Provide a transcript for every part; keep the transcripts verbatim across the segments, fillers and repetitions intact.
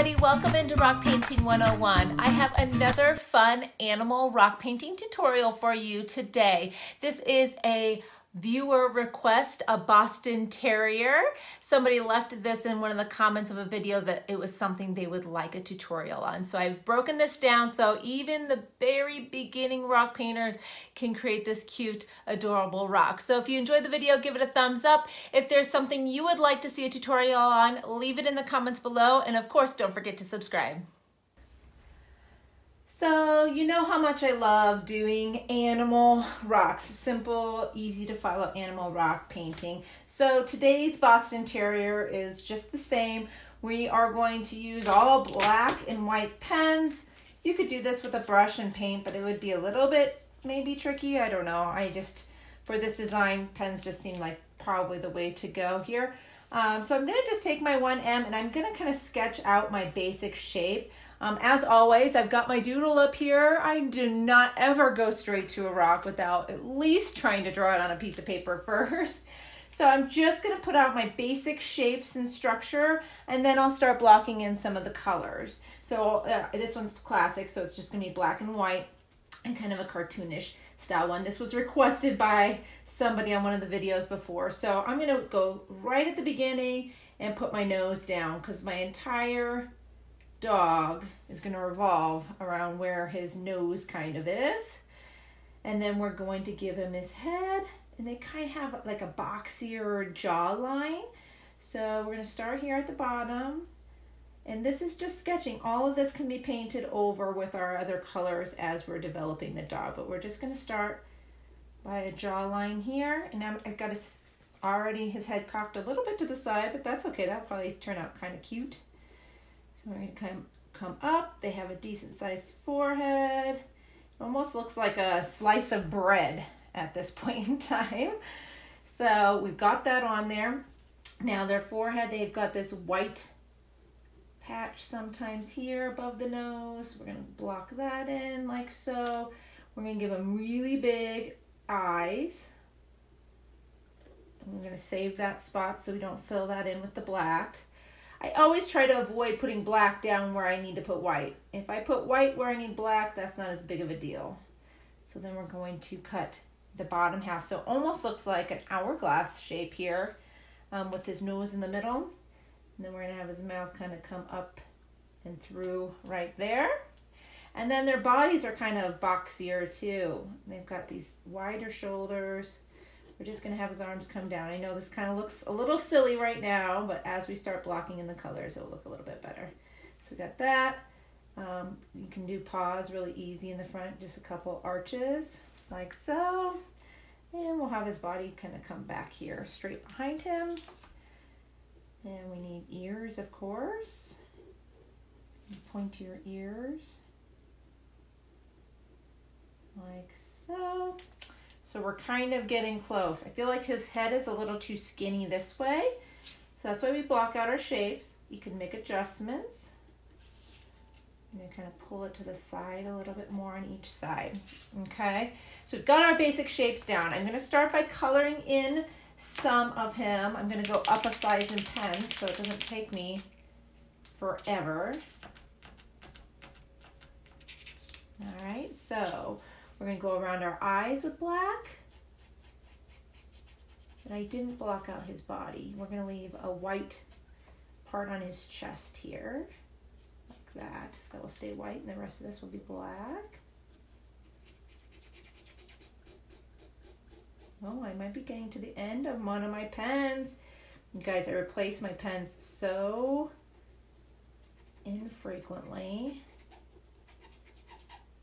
everybody, welcome into Rock Painting one oh one. I have another fun animal rock painting tutorial for you today. This is a viewer request, a Boston Terrier. Somebody left this in one of the comments of a video that it was something they would like a tutorial on. So I've broken this down so even the very beginning rock painters can create this cute, adorable rock. So if you enjoyed the video, give it a thumbs up. If there's something you would like to see a tutorial on, leave it in the comments below. And of course, don't forget to subscribe. So you know how much I love doing animal rocks, simple, easy to follow animal rock painting. So today's Boston Terrier is just the same. We are going to use all black and white pens. You could do this with a brush and paint, but it would be a little bit maybe tricky. I don't know. I just, for this design, pens just seem like probably the way to go here. Um, so I'm gonna just take my one M and I'm gonna kind of sketch out my basic shape. Um, as always, I've got my doodle up here. I do not ever go straight to a rock without at least trying to draw it on a piece of paper first. So I'm just gonna put out my basic shapes and structure, and then I'll start blocking in some of the colors. So uh, this one's classic, so it's just gonna be black and white and kind of a cartoonish style one. This was requested by somebody on one of the videos before. So I'm gonna go right at the beginning and put my nose down because my entire dog is going to revolve around where his nose kind of is, and then we're going to give him his head, and they kind of have like a boxier jawline. So we're going to start here at the bottom, and this is just sketching. All of this can be painted over with our other colors as we're developing the dog, but we're just going to start by a jawline here, and I'm, I've got his, already his head cocked a little bit to the side, but that's okay. That'll probably turn out kind of cute. So we're gonna come, come up. They have a decent sized forehead. It almost looks like a slice of bread at this point in time. So we've got that on there. Now their forehead, they've got this white patch sometimes here above the nose. We're gonna block that in like so. We're gonna give them really big eyes. And we're gonna save that spot so we don't fill that in with the black. I always try to avoid putting black down where I need to put white. If I put white where I need black, that's not as big of a deal. So then we're going to cut the bottom half. So it almost looks like an hourglass shape here um, with his nose in the middle. And then we're gonna have his mouth kind of come up and through right there. And then their bodies are kind of boxier too. They've got these wider shoulders. We're just gonna have his arms come down. I know this kind of looks a little silly right now, but as we start blocking in the colors, it'll look a little bit better. So we got that. Um, you can do paws really easy in the front, just a couple arches, like so. And we'll have his body kind of come back here, straight behind him. And we need ears, of course. Point to your ears, like so. So we're kind of getting close. I feel like his head is a little too skinny this way. So that's why we block out our shapes. You can make adjustments. And kind of pull it to the side a little bit more on each side. Okay, so we've got our basic shapes down. I'm gonna start by coloring in some of him. I'm gonna go up a size in pen so it doesn't take me forever. All right, so we're gonna go around our eyes with black. And I didn't block out his body. We're gonna leave a white part on his chest here, like that. That will stay white and the rest of this will be black. Oh, I might be getting to the end of one of my pens. You guys, I replace my pens so infrequently.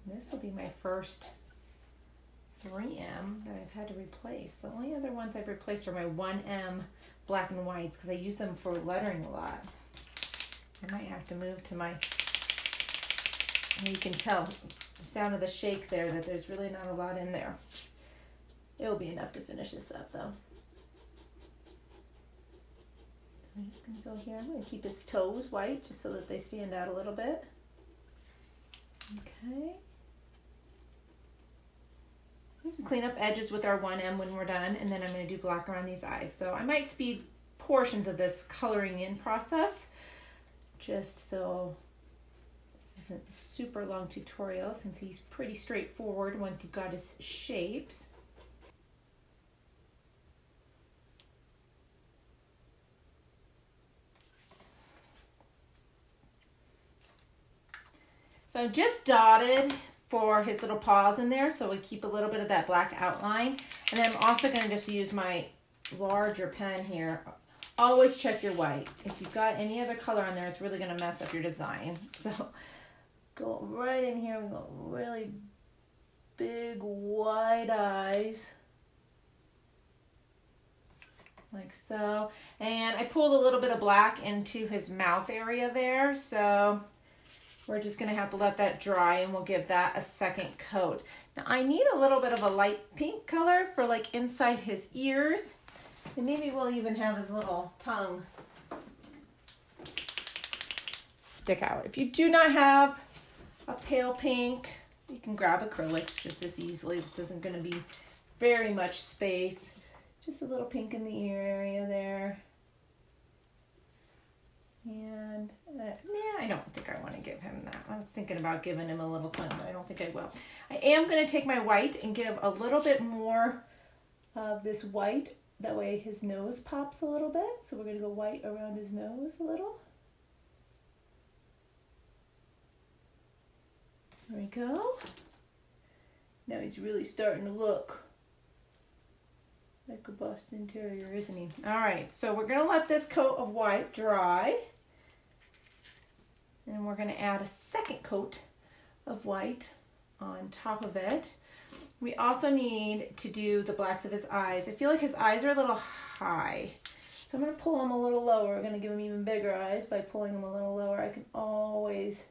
This will be my first three M that I've had to replace. The only other ones I've replaced are my one M black and whites because I use them for lettering a lot. I might have to move to my, and you can tell the sound of the shake there that there's really not a lot in there. It'll be enough to finish this up though. I'm just gonna go here. I'm gonna keep his toes white just so that they stand out a little bit. Okay. We can clean up edges with our one M when we're done, and then I'm going to do black around these eyes. So I might speed portions of this coloring in process just so this isn't a super long tutorial since he's pretty straightforward once you've got his shapes. So I just dotted for his little paws in there, so we keep a little bit of that black outline. And then I'm also going to just use my larger pen here. Always check your white. If you've got any other color on there, it's really going to mess up your design. So go right in here. We've got really big wide eyes. Like so. And I pulled a little bit of black into his mouth area there. So we're just gonna have to let that dry and we'll give that a second coat. Now I need a little bit of a light pink color for like inside his ears. And maybe we'll even have his little tongue stick out. If you do not have a pale pink, you can grab acrylics just as easily. This isn't gonna be very much space. Just a little pink in the ear area there. And uh, yeah, I don't think I want to give him that. I was thinking about giving him a little tongue, but I don't think I will. I am going to take my white and give a little bit more of this white. That way his nose pops a little bit. So we're going to go white around his nose a little. There we go. Now he's really starting to look like a Boston Terrier, isn't he? All right, so we're going to let this coat of white dry. And we're going to add a second coat of white on top of it. We also need to do the blacks of his eyes. I feel like his eyes are a little high. So I'm going to pull them a little lower. We're going to give him even bigger eyes by pulling them a little lower. I can always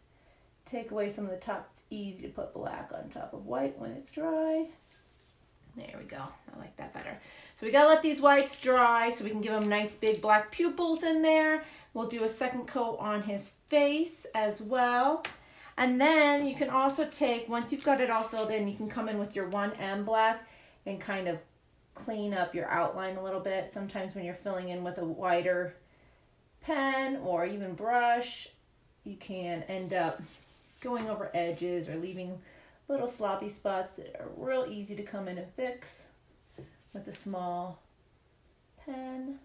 take away some of the top. It's easy to put black on top of white when it's dry. There we go. I like that better. So we gotta let these whites dry so we can give them nice big black pupils in there. We'll do a second coat on his face as well. And then you can also take, once you've got it all filled in, you can come in with your one M black and kind of clean up your outline a little bit. Sometimes when you're filling in with a wider pen or even brush, you can end up going over edges or leaving little sloppy spots that are real easy to come in and fix with a small pen,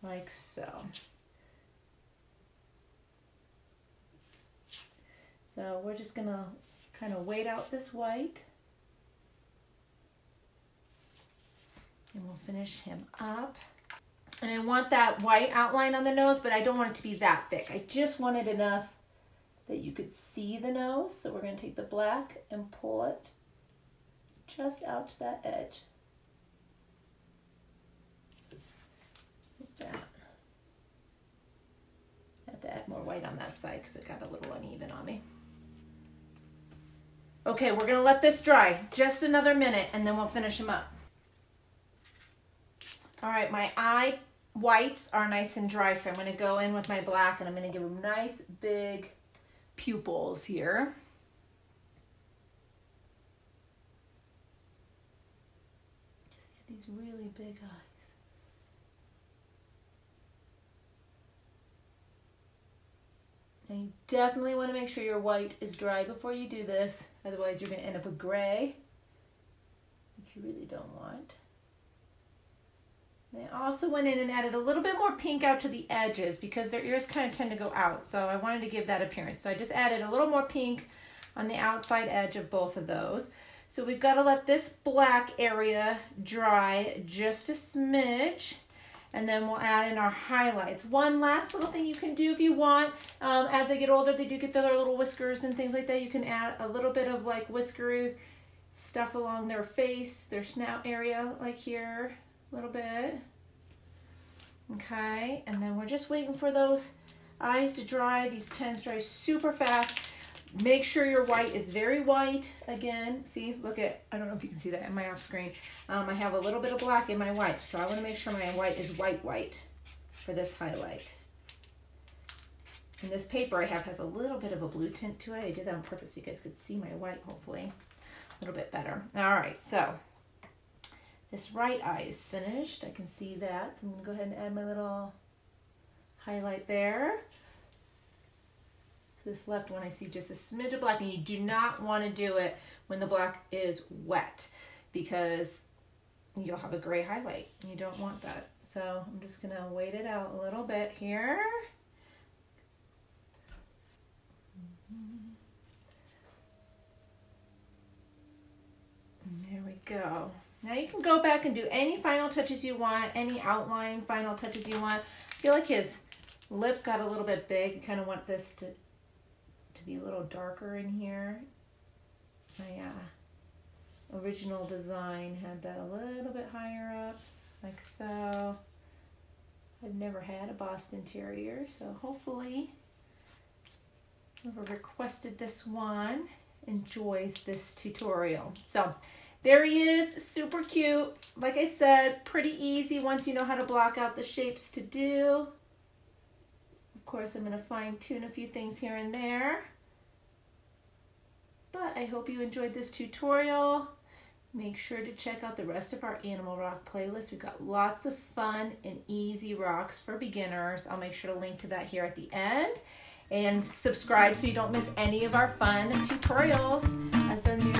like so. So we're just gonna kind of wait out this white and we'll finish him up. And I want that white outline on the nose, but I don't want it to be that thick. I just want it enough that you could see the nose. So we're going to take the black and pull it just out to that edge. Like that. I have to add more white on that side because it got a little uneven on me. Okay, we're going to let this dry just another minute and then we'll finish them up. All right, my eye whites are nice and dry, so I'm going to go in with my black and I'm going to give them nice big pupils here. Just get these really big eyes. Now you definitely want to make sure your white is dry before you do this, otherwise you're going to end up with gray, which you really don't want. And I also went in and added a little bit more pink out to the edges because their ears kind of tend to go out. So I wanted to give that appearance. So I just added a little more pink on the outside edge of both of those. So we've got to let this black area dry just a smidge. And then we'll add in our highlights. One last little thing you can do if you want. Um, as they get older, they do get their little whiskers and things like that. You can add a little bit of like whiskery stuff along their face, their snout area, like here. Little bit. Okay, and then we're just waiting for those eyes to dry. These pens dry super fast. Make sure your white is very white. Again, see, look at, I don't know if you can see that in my off screen. Um, I have a little bit of black in my white, so I want to make sure my white is white white for this highlight. And this paper I have has a little bit of a blue tint to it. I did that on purpose so you guys could see my white, hopefully, a little bit better. All right, so this right eye is finished. I can see that. So I'm gonna go ahead and add my little highlight there. This left one I see just a smidge of black, and you do not want to do it when the black is wet because you'll have a gray highlight. You don't want that. So I'm just gonna wait it out a little bit here. And there we go. Now you can go back and do any final touches you want, any outline final touches you want. I feel like his lip got a little bit big. You kind of want this to, to be a little darker in here. My uh, original design had that a little bit higher up, like so. I've never had a Boston Terrier, so hopefully whoever requested this one enjoys this tutorial. So there he is, super cute. Like I said, pretty easy once you know how to block out the shapes to do. Of course, I'm going to fine tune a few things here and there. But I hope you enjoyed this tutorial. Make sure to check out the rest of our Animal Rock playlist. We've got lots of fun and easy rocks for beginners. I'll make sure to link to that here at the end. And subscribe so you don't miss any of our fun tutorials as they're new.